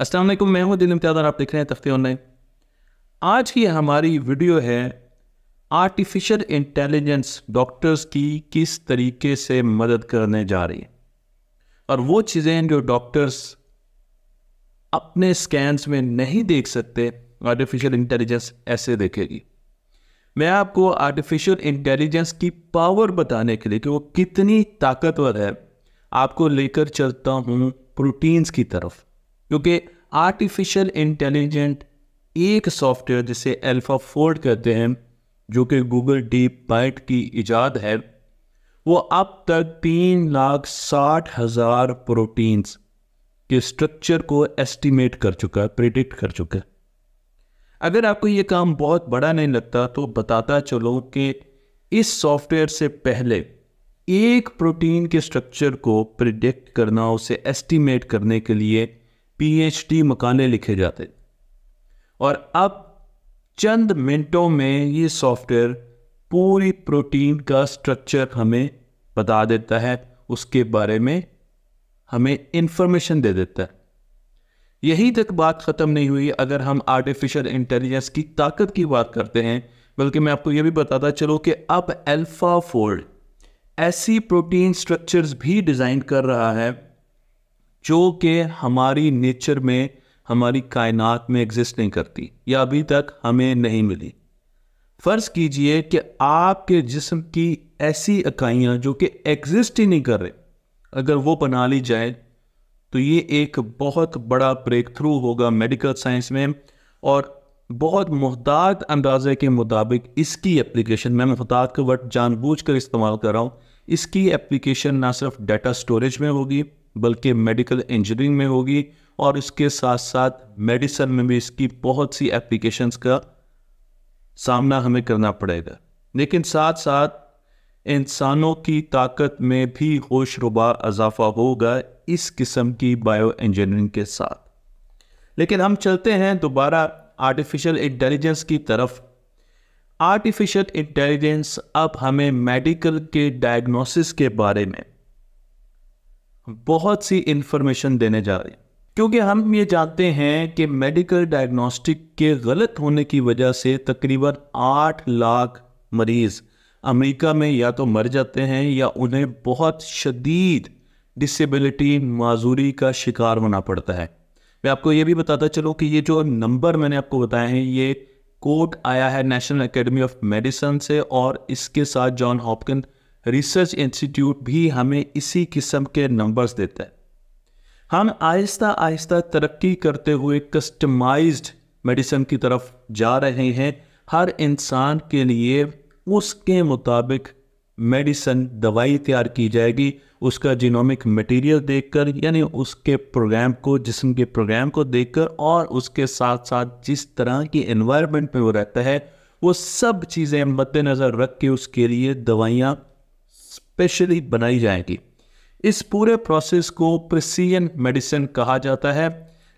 अस्सलाम वालेकुम, मैं हूं आदिल इम्तियाज़ और आप देख रहे हैं तख्ती ऑनलाइन। आज की हमारी वीडियो है आर्टिफिशियल इंटेलिजेंस डॉक्टर्स की किस तरीके से मदद करने जा रही है और वो चीज़ें जो डॉक्टर्स अपने स्कैन्स में नहीं देख सकते आर्टिफिशियल इंटेलिजेंस ऐसे देखेगी। मैं आपको आर्टिफिशियल इंटेलिजेंस की पावर बताने के लिए कि वो कितनी ताकतवर है आपको लेकर चलता हूँ प्रोटीन्स की तरफ, क्योंकि आर्टिफिशियल इंटेलिजेंट एक सॉफ्टवेयर जिसे अल्फाफोल्ड कहते हैं, जो कि गूगल डीपमाइंड की इजाद है, वो अब तक 3,60,000 प्रोटीन्स के स्ट्रक्चर को एस्टिमेट कर चुका है, प्रेडिक्ट कर चुका है। अगर आपको ये काम बहुत बड़ा नहीं लगता तो बताता चलो कि इस सॉफ्टवेयर से पहले एक प्रोटीन के स्ट्रक्चर को प्रिडिक्ट करना, उसे एस्टिमेट करने के लिए पीएचडी मकाने लिखे जाते और अब चंद मिनटों में ये सॉफ्टवेयर पूरी प्रोटीन का स्ट्रक्चर हमें बता देता है, उसके बारे में हमें इंफॉर्मेशन दे देता है। यही तक बात ख़त्म नहीं हुई। अगर हम आर्टिफिशियल इंटेलिजेंस की ताकत की बात करते हैं, बल्कि मैं आपको यह भी बताता चलो कि अब अल्फाफोल्ड ऐसी प्रोटीन स्ट्रक्चर्स भी डिज़ाइन कर रहा है जो कि हमारी नेचर में, हमारी कायनात में एग्जिस्ट नहीं करती या अभी तक हमें नहीं मिली। फ़र्ज़ कीजिए कि आपके जिस्म की ऐसी इकाइयाँ जो कि एग्जिस्ट ही नहीं कर रहे, अगर वो बना ली जाए तो ये एक बहुत बड़ा ब्रेक थ्रू होगा मेडिकल साइंस में। और बहुत मुहतात अंदाजे के मुताबिक इसकी एप्लीकेशन, मैं मुहतात का वर्ड जानबूझकर इस्तेमाल कर रहा हूँ, इसकी एप्लीकेशन ना सिर्फ डाटा स्टोरेज में होगी बल्कि मेडिकल इंजीनियरिंग में होगी और इसके साथ साथ मेडिसिन में भी इसकी बहुत सी एप्लीकेशंस का सामना हमें करना पड़ेगा। लेकिन साथ साथ इंसानों की ताकत में भी होशरुबा इजाफा होगा इस किस्म की बायो इंजीनियरिंग के साथ। लेकिन हम चलते हैं दोबारा आर्टिफिशियल इंटेलिजेंस की तरफ। आर्टिफिशियल इंटेलिजेंस अब हमें मेडिकल के डायग्नोसिस के बारे में बहुत सी इंफॉर्मेशन देने जा रही है, क्योंकि हम ये जानते हैं कि मेडिकल डायग्नोस्टिक के गलत होने की वजह से तकरीबन 8 लाख मरीज अमेरिका में या तो मर जाते हैं या उन्हें बहुत शदीद डिसेबिलिटी, माजूरी का शिकार होना पड़ता है। मैं आपको ये भी बताता चलूँ कि ये जो नंबर मैंने आपको बताए हैं, ये कोट आया है नेशनल एकेडमी ऑफ मेडिसिन से और इसके साथ जॉन हॉपकिन रिसर्च इंस्टीट्यूट भी हमें इसी किस्म के नंबर्स देता है। हम आहिस्ता आहिस्ता तरक्की करते हुए कस्टमाइज्ड मेडिसिन की तरफ जा रहे हैं। हर इंसान के लिए उसके मुताबिक मेडिसिन, दवाई तैयार की जाएगी, उसका जीनोमिक मटेरियल देखकर, यानी उसके प्रोग्राम को, जिस्म के प्रोग्राम को देखकर और उसके साथ साथ जिस तरह की एनवायरनमेंट में वो रहता है वो सब चीज़ें मद्देनज़र रख के उसके लिए दवाइयाँ स्पेशली बनाई जाएगी। इस पूरे प्रोसेस को प्रिसिजन मेडिसिन कहा जाता है।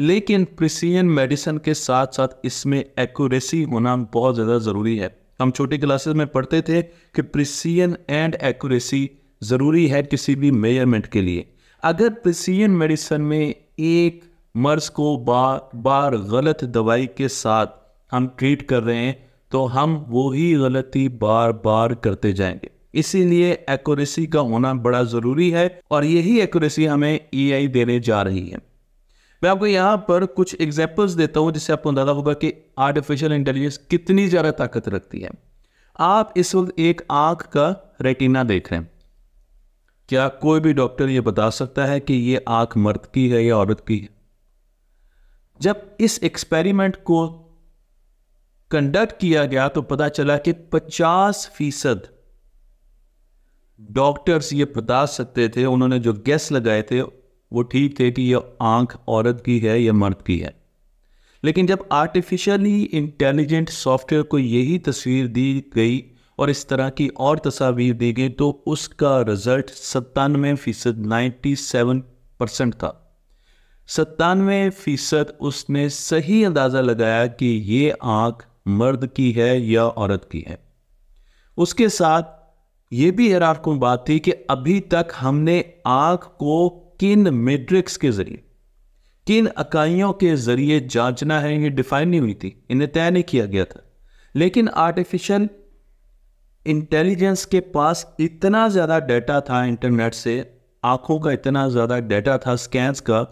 लेकिन प्रिसिजन मेडिसिन के साथ साथ इसमें एक्यूरेसी होना बहुत ज़्यादा ज़रूरी है। हम छोटी क्लासेस में पढ़ते थे कि प्रिसिजन एंड एक्यूरेसी ज़रूरी है किसी भी मेजरमेंट के लिए। अगर प्रिसिजन मेडिसिन में एक मर्ज़ को बार गलत दवाई के साथ हम ट्रीट कर रहे हैं तो हम वही गलती बार बार करते जाएंगे। इसीलिए एक्यूरेसी का होना बड़ा ज़रूरी है और यही एक्यूरेसी हमें एआई देने जा रही है। मैं आपको यहाँ पर कुछ एग्जाम्पल्स देता हूँ जिससे आपको अंदाजा होगा कि आर्टिफिशियल इंटेलिजेंस कितनी ज़्यादा ताकत रखती है। आप इस वक्त एक आँख का रेटिना देख रहे हैं, क्या कोई भी डॉक्टर ये बता सकता है कि ये आँख मर्द की है या औरत की है? जब इस एक्सपेरिमेंट को कंडक्ट किया गया तो पता चला कि 50% डॉक्टर्स ये बता सकते थे, उन्होंने जो गेस लगाए थे वो ठीक थे कि यह आंख औरत की है या मर्द की है। लेकिन जब आर्टिफिशियली इंटेलिजेंट सॉफ्टवेयर को यही तस्वीर दी गई और इस तरह की और तस्वीर दी गई तो उसका रिजल्ट 97%, 97% था। 97% उसने सही अंदाज़ा लगाया कि ये आंख मर्द की है या औरत की है। उसके साथ ये भी हैरानकुन बात थी कि अभी तक हमने आंख को किन मैट्रिक्स के ज़रिए, किन इकाइयों के जरिए जांचना है, ये डिफाइन नहीं हुई थी, इन्हें तय नहीं किया गया था। लेकिन आर्टिफिशियल इंटेलिजेंस के पास इतना ज़्यादा डाटा था, इंटरनेट से आंखों का इतना ज़्यादा डाटा था, स्कैन्स का,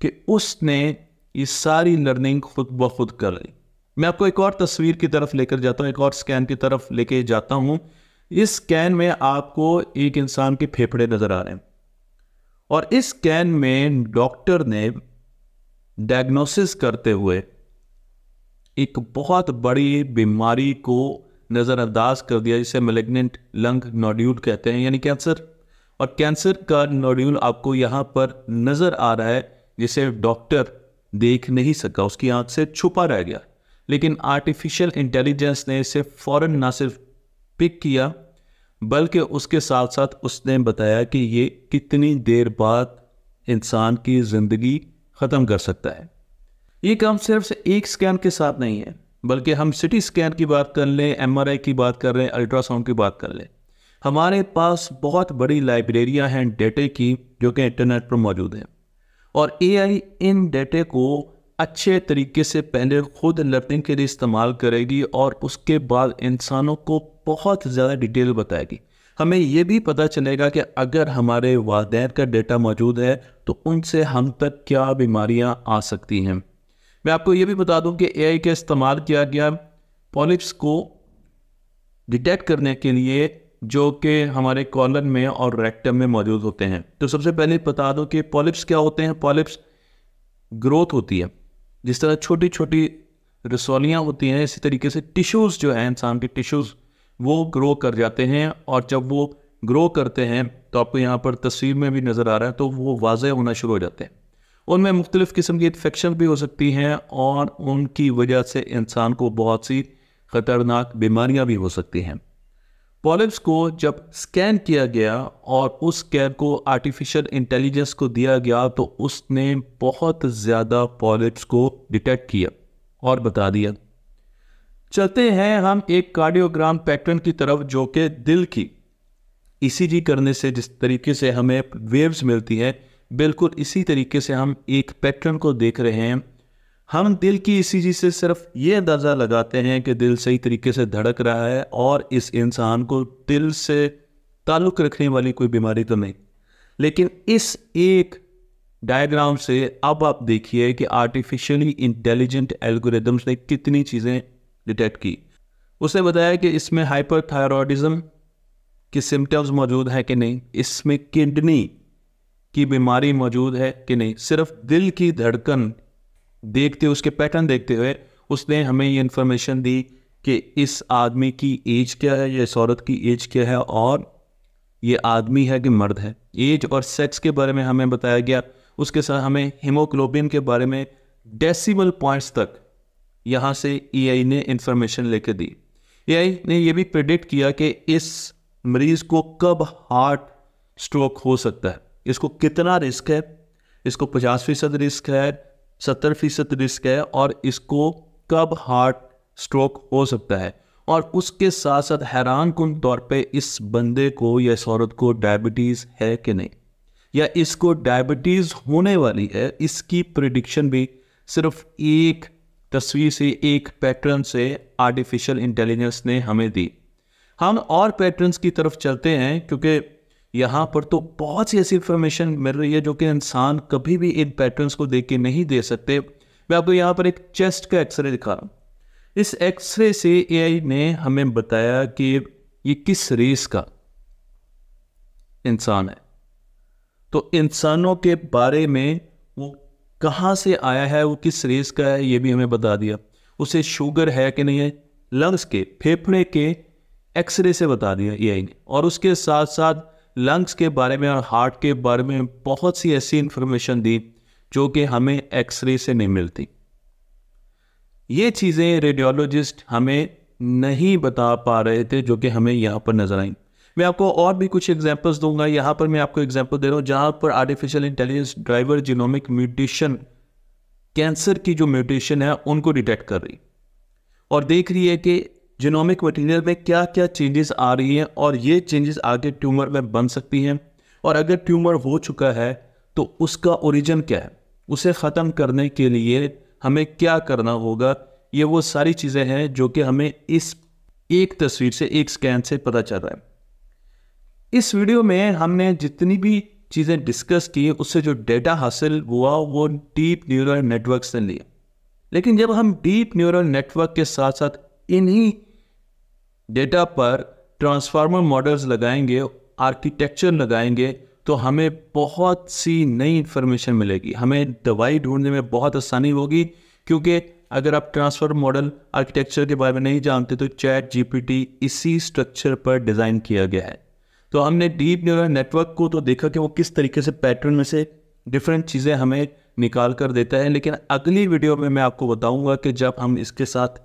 कि उसने ये सारी लर्निंग खुद ब खुद कर ली। मैं आपको एक और तस्वीर की तरफ लेकर जाता हूँ, एक और स्कैन की तरफ लेके जाता हूँ। इस स्कैन में आपको एक इंसान के फेफड़े नज़र आ रहे हैं और इस स्कैन में डॉक्टर ने डायग्नोसिस करते हुए एक बहुत बड़ी बीमारी को नज़रअंदाज कर दिया जिसे मैलिग्नेंट लंग नोड्यूल कहते हैं, यानी कैंसर। और कैंसर का नोड्यूल आपको यहाँ पर नज़र आ रहा है जिसे डॉक्टर देख नहीं सका, उसकी आंख से छुपा रह गया। लेकिन आर्टिफिशियल इंटेलिजेंस ने इसे फौरन ना सिर्फ पिक किया बल्कि उसके साथ साथ उसने बताया कि ये कितनी देर बाद इंसान की ज़िंदगी ख़त्म कर सकता है। ये काम सिर्फ एक स्कैन के साथ नहीं है, बल्कि हम सिटी स्कैन की बात कर लें, एमआरआई की बात कर लें, अल्ट्रासाउंड की बात कर लें, हमारे पास बहुत बड़ी लाइब्रेरियाँ हैं डेटे की जो कि इंटरनेट पर मौजूद हैं। और एआई इन डेटे को अच्छे तरीके से पहले खुद लर्निंग के लिए इस्तेमाल करेगी और उसके बाद इंसानों को बहुत ज़्यादा डिटेल बताएगी। हमें यह भी पता चलेगा कि अगर हमारे वालदैन का डेटा मौजूद है तो उनसे हम तक क्या बीमारियां आ सकती हैं। मैं आपको ये भी बता दूं कि एआई का इस्तेमाल किया गया पॉलिप्स को डिटेक्ट करने के लिए जो कि हमारे कॉलन में और रेक्टम में मौजूद होते हैं। तो सबसे पहले बता दूं कि पॉलिप्स क्या होते हैं। पॉलिप्स ग्रोथ होती है, जिस तरह छोटी छोटी रसौलियाँ होती हैं, इसी तरीके से टिश्यूज़ जो हैं, इंसान के टिश्यूज़, वो ग्रो कर जाते हैं। और जब वो ग्रो करते हैं तो आपको यहाँ पर तस्वीर में भी नज़र आ रहा है, तो वो वाज़ह होना शुरू हो जाते हैं। उनमें मुख्तलिफ़ किस्म की इन्फेक्शन भी हो सकती हैं और उनकी वजह से इंसान को बहुत सी ख़तरनाक बीमारियाँ भी हो सकती हैं। पॉलिप्स को जब स्कैन किया गया और उस स्कैन को आर्टिफिशियल इंटेलिजेंस को दिया गया तो उसने बहुत ज़्यादा पॉलिप्स को डिटेक्ट किया और बता दिया। चलते हैं हम एक कार्डियोग्राम पैटर्न की तरफ, जो कि दिल की ईसीजी करने से जिस तरीके से हमें वेव्स मिलती है, बिल्कुल इसी तरीके से हम एक पैटर्न को देख रहे हैं। हम दिल की ईसीजी से सिर्फ ये अंदाज़ा लगाते हैं कि दिल सही तरीके से धड़क रहा है और इस इंसान को दिल से ताल्लुक़ रखने वाली कोई बीमारी तो नहीं। लेकिन इस एक डायग्राम से अब आप देखिए कि आर्टिफिशियली इंटेलिजेंट एल्गोरिदम्स ने कितनी चीज़ें डिटेक्ट की। उसने बताया कि इसमें हाइपरथायरॉयडिज्म के सिम्टम्स मौजूद हैं कि नहीं, इसमें किडनी की बीमारी मौजूद है कि नहीं। सिर्फ दिल की धड़कन देखते हुए, उसके पैटर्न देखते हुए, उसने हमें ये इन्फॉर्मेशन दी कि इस आदमी की एज क्या है या इस औरत की एज क्या है और ये आदमी है कि मर्द है। एज और सेक्स के बारे में हमें बताया गया। उसके साथ हमें हीमोग्लोबिन के बारे में डेसिमल पॉइंट्स तक यहाँ से एआई ने इन्फॉर्मेशन लेके दी। एआई ने यह भी प्रेडिक्ट किया कि इस मरीज़ को कब हार्ट स्ट्रोक हो सकता है, इसको कितना रिस्क है, इसको 50% रिस्क है, 70% रिस्क है और इसको कब हार्ट स्ट्रोक हो सकता है। और उसके साथ साथ हैरान कुन तौर पे इस बंदे को या इस औरत को डायबिटीज़ है कि नहीं या इसको डायबिटीज़ होने वाली है, इसकी प्रेडिक्शन भी सिर्फ एक तस्वीर से, एक पैटर्न से आर्टिफिशियल इंटेलिजेंस ने हमें दी। हम और पैटर्न्स की तरफ चलते हैं क्योंकि यहाँ पर तो बहुत सी ऐसी इंफॉर्मेशन मिल रही है जो कि इंसान कभी भी इन पैटर्न्स को देख के नहीं दे सकते। मैं आपको यहाँ पर एक चेस्ट का एक्सरे दिखा रहा हूँ। इस एक्सरे से एआई ने हमें बताया कि ये किस रेस का इंसान है, तो इंसानों के बारे में वो कहाँ से आया है, वो किस रेस का है, ये भी हमें बता दिया। उसे शुगर है कि नहीं है, लंग्स के, फेफड़े के एक्सरे से बता दिया एआई ने। और उसके साथ साथ लंग्स के बारे में और हार्ट के बारे में बहुत सी ऐसी इन्फॉर्मेशन दी जो कि हमें एक्सरे से नहीं मिलती। ये चीज़ें रेडियोलॉजिस्ट हमें नहीं बता पा रहे थे जो कि हमें यहाँ पर नजर आई। मैं आपको और भी कुछ एग्जांपल्स दूंगा। यहाँ पर मैं आपको एग्जांपल दे रहा हूँ जहाँ पर artificial intelligence driver genomic mutation, cancer की जो म्यूटेशन है उनको डिटेक्ट कर रही और देख रही है कि जीनोमिक मटेरियल में क्या क्या चेंजेस आ रही हैं और ये चेंजेस आगे ट्यूमर में बन सकती हैं और अगर ट्यूमर हो चुका है तो उसका ओरिजिन क्या है, उसे ख़त्म करने के लिए हमें क्या करना होगा, ये वो सारी चीज़ें हैं जो कि हमें इस एक तस्वीर से, एक स्कैन से पता चल रहा है। इस वीडियो में हमने जितनी भी चीज़ें डिस्कस की, उससे जो डेटा हासिल हुआ वो डीप न्यूरल नेटवर्क से लिया। लेकिन जब हम डीप न्यूरल नेटवर्क के साथ साथ इन्हीं डेटा पर ट्रांसफार्मर मॉडल्स लगाएंगे, आर्किटेक्चर लगाएंगे, तो हमें बहुत सी नई इन्फॉर्मेशन मिलेगी। हमें दवाई ढूंढने में बहुत आसानी होगी, क्योंकि अगर आप ट्रांसफार्मर मॉडल आर्किटेक्चर के बारे में नहीं जानते तो ChatGPT इसी स्ट्रक्चर पर डिज़ाइन किया गया है। तो हमने डीप न्यूरल नेटवर्क को तो देखा कि वो किस तरीके से पैटर्न में से डिफरेंट चीज़ें हमें निकाल कर देता है, लेकिन अगली वीडियो में मैं आपको बताऊंगा कि जब हम इसके साथ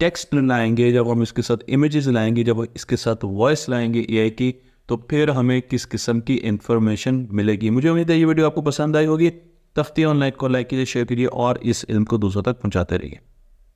टेक्स्ट लाएंगे, जब हम इसके साथ इमेजेस लाएंगे, जब इसके साथ वॉइस लाएंगे एआई की, तो फिर हमें किस किस्म की इन्फॉर्मेशन मिलेगी। मुझे उम्मीद है ये वीडियो आपको पसंद आई होगी। तख्ती ऑनलाइन को लाइक कीजिए, शेयर कीजिए और इस इल्म को दूसरों तक पहुँचाते रहिए।